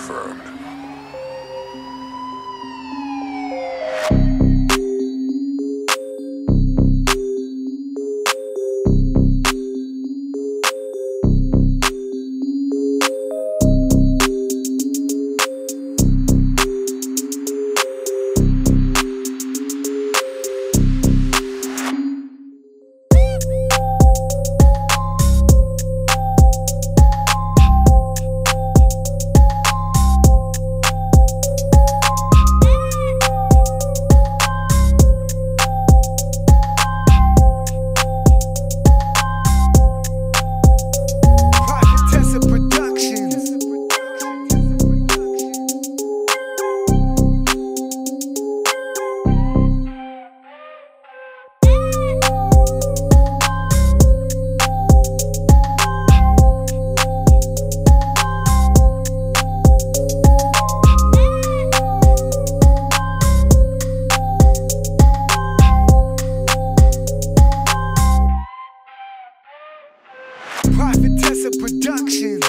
confirmed. Prophetessa Productions.